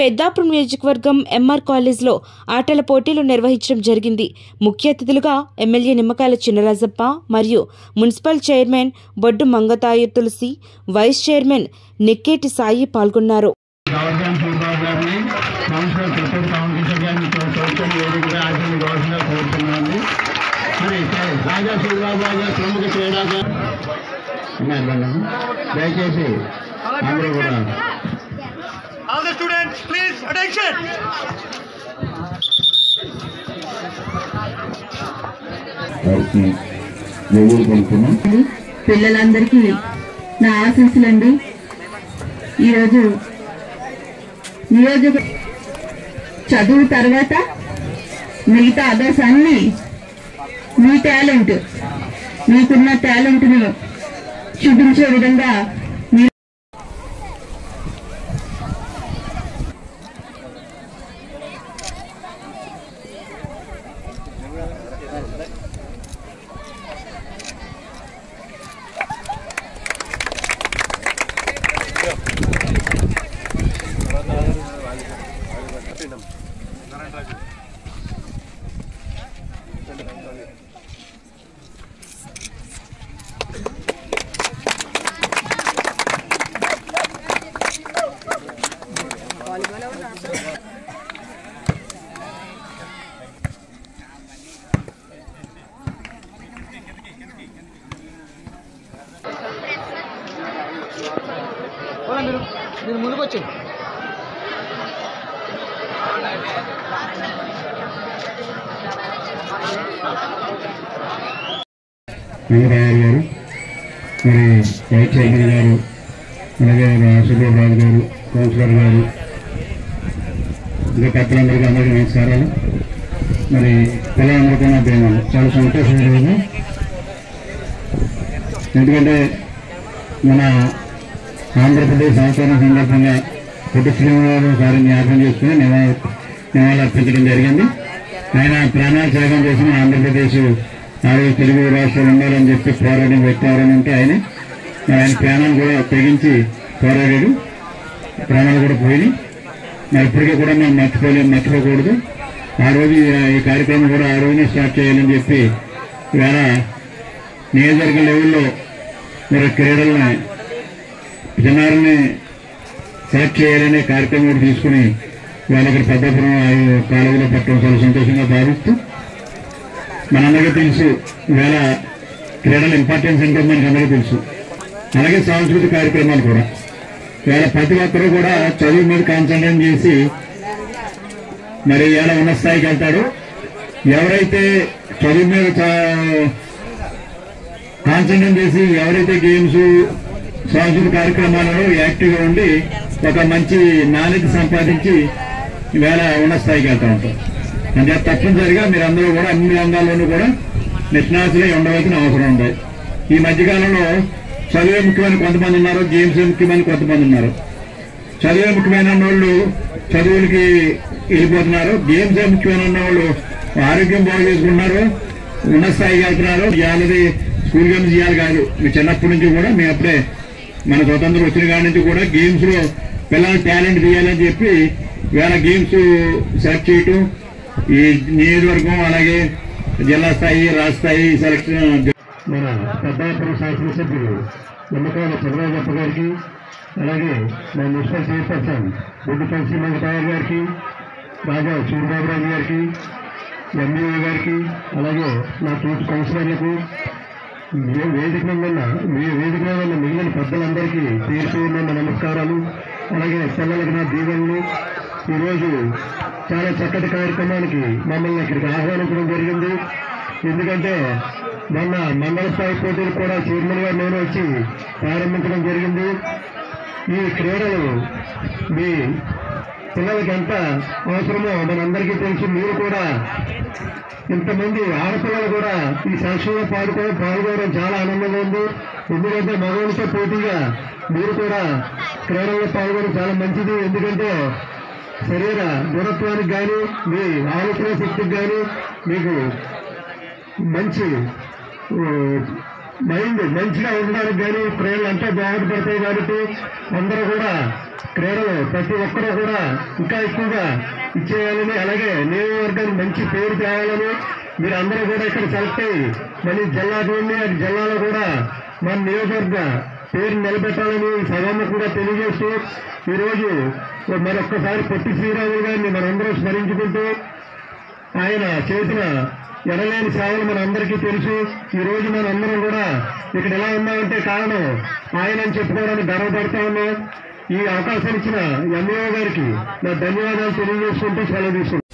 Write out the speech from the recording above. పెద్దాపురం నియోజకవర్గం ఎంఆర్ కాలేజీలో ఆటల పోటీలు నిర్వహించడం జరిగింది। ముఖ్య అతిథులుగా ఎమ్మెల్యే నిమ్మకాయల చినరాజప్ప మరియు municipal chairman Boddu Mangathaya Tulasi, vice chairman Nikketi Sai పాల్గొన్నారు। All the students, please attention. పిల్లలందరికీ నా ఆశీస్సులండి। ఈ రోజు చదువు తర్వాత మిగతా అదర్స్ అన్ని మీ టాలెంట్ మీకున్న టాలెంట్ ని చూపించే విధంగా मुझे వైస్ చైర్మన్ గారు అలాగే రాజశేఖరరావు గారు కౌన్సిలర్ గారు ఇంకా పెద్దలందరికీ అందరికీ నమస్కారాలు। మరి పిల్లలందరికీ నా ధన్యవాదాలు। చాలా సంతోషం ఈరోజు, ఎందుకంటే మన ఆంధ్రప్రదేశ్ సంవత్సరం సందర్భంగా పొట్టి శ్రీనివాసరావు గారిని జ్ఞాపకం చేసుకుని నివాళులు అర్పించడం జరిగింది। ఆయన ప్రాణాలు త్యాగం చేసిన ఆంధ్రప్రదేశ్ నాలుగు తెలుగు రాష్ట్రాలు ఉండాలని చెప్పి పోరాడిన వ్యక్తి ఎవరైనా ఉంటే ఆయన ఆయన ప్రాణాలు కూడా తెగించి పోరాడాడు, ప్రాణాలు కూడా పోయి ఇప్పటికీ కూడా మనం మర్చిపోకూడదు। ఆ రోజు ఈ కార్యక్రమం కూడా ఆ రోజునే స్టార్ట్ చేయాలని చెప్పి ఇవాళ నియోజకవర్గ లెవెల్లో మీరు క్రీడల్ని జనాల్ని సెలెక్ట్ చేయాలనే కార్యక్రమం కూడా తీసుకుని ఇవాళ ఇక్కడ పెద్దపురం కాలేజీలో పెట్టడం చాలా సంతోషంగా భావిస్తూ మనందరికీ తెలుసు ఇవాళ క్రీడల ఇంపార్టెన్స్ ఏంటో మనకు అందరికీ తెలుసు। అలాగే సాంస్కృతిక కార్యక్రమాలు కూడా ఇవాళ ప్రతి ఒక్కరూ కూడా చదువు మీద కాన్సన్ట్రేట్ చేసి మరి ఇవాళ ఉన్న స్థాయికి వెళ్తాడు। ఎవరైతే చదువు మీద కాన్సన్ట్రేట్ చేసి ఎవరైతే గేమ్స్ సాంస్కృతిక కార్యక్రమాలలో యాక్టివ్గా ఉండి ఒక మంచి నాణ్యత సంపాదించి ఇవాళ ఉన్న స్థాయికి వెళ్తూ ఉంటారు। అంటే తప్పనిసరిగా మీరందరూ కూడా అన్ని రంగాల్లోనూ కూడా నిష్ణాతులై ఉండవలసిన అవసరం ఉంది। ఈ మధ్యకాలంలో చదువే ముఖ్యమైన కొంతమంది ఉన్నారు, గేమ్స్ ముఖ్యమైన కొంతమంది ఉన్నారు। చదువే ముఖ్యమైన వాళ్ళు చదువులకి వెళ్ళిపోతున్నారు, గేమ్సే ముఖ్యమైన వాళ్ళు ఆరోగ్యం బాగు చేసుకుంటున్నారు, ఉన్న స్థాయికి వెళ్తున్నారు। ఇవాళది స్కూల్ గేమ్స్ ఇవ్వాలి కాదు, మీ చిన్నప్పటి నుంచి కూడా మీ అప్పుడే మన స్వతంత్రం వచ్చిన కాడి నుంచి కూడా గేమ్స్లో పిల్లల టాలెంట్ తీయాలని చెప్పి ఇవాళ గేమ్స్ సెలెక్ట్ చేయటం ఈ నియోజకవర్గం అలాగే జిల్లా స్థాయి రాష్ట్ర స్థాయి సెలక్షన్ మన పెద్దాపురం శాసనసభ్యులు నిమ్మకాయల చినరాజప్ప గారికి అలాగే మా మున్సిపల్ చైర్పర్సన్ బొడ్డుపల్లి శ్రీమంగరావు గారికి రాజా సూర్యబాబురావు గారికి ఎంఈఓ గారికి అలాగే నా తోటి కౌన్సిలర్లకు వేదిక మీద ఉన్న మిగిలిన పెద్దలందరికీ తీర్చుకున్న నమస్కారాలు అలాగే పిల్లలకు నా దీవెనలు। ఈరోజు చాలా చక్కటి కార్యక్రమానికి మమ్మల్ని ఇక్కడికి ఆహ్వానించడం జరిగింది। ఎందుకంటే మొన్న మండల స్థాయి పోటీలు కూడా చైర్మన్గా నేను వచ్చి ప్రారంభించడం జరిగింది। ఈ క్రీడలు మీ పిల్లలకి ఎంత అవసరమో మనందరికీ తెలిసి మీరు కూడా ఇంతమంది ఆడపిల్లలు కూడా ఈ సంక్షేమ పాల్గొనడం చాలా ఆనందంగా ఉంది। ఎందుకంటే మగవాళ్ళతో పోటీగా మీరు కూడా క్రీడల్లో పాల్గొనడం చాలా మంచిది। ఎందుకంటే శరీర దృఢత్వానికి కానీ మీ ఆలోచన శక్తికి కానీ మీకు మంచి మైండ్ మంచిగా ఉండడానికి కానీ క్రీడలు అంటే బాగుపడతాయి కాబట్టి అందరూ కూడా క్రీడలు ప్రతి ఒక్కరూ కూడా ఇంకా ఎక్కువగా ఇచ్చేయాలని అలాగే నియోజకవర్గానికి మంచి పేరు తేవాలని మీరు అందరూ కూడా ఇక్కడ సెలెక్ట్ అయ్యి మళ్ళీ జిల్లాలోని జిల్లాలో కూడా మన నియోజకవర్గ పేరు నిలబెట్టాలని సభను కూడా తెలియజేస్తూ ఈరోజు మరొక్కసారి పొట్టి శ్రీరాములు గారిని మనందరూ స్మరించుకుంటూ ఆయన చేసిన ఎనలేని సేవలు మన అందరికీ తెలుసు. ఈ రోజు మన అందరం కూడా ఇక్కడ ఎలా ఉన్నామంటే కారణం ఆయన అని చెప్పుకోవడానికి గర్వపడతా ఉన్నాం. ఈ అవకాశం ఇచ్చిన ఎంఈఓ గారికి నా ధన్యవాదాలు తెలియజేసుకుంటూ సెలవు తీసుకుంటాను.